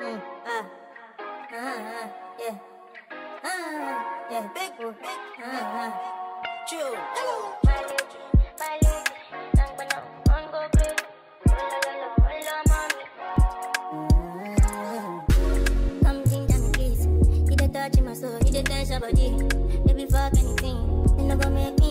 Yeah. Yeah, big one. Chill. Something doesn't kiss. He didn't touch my soul. He didn't touch my body. Baby, fuck anything. They never make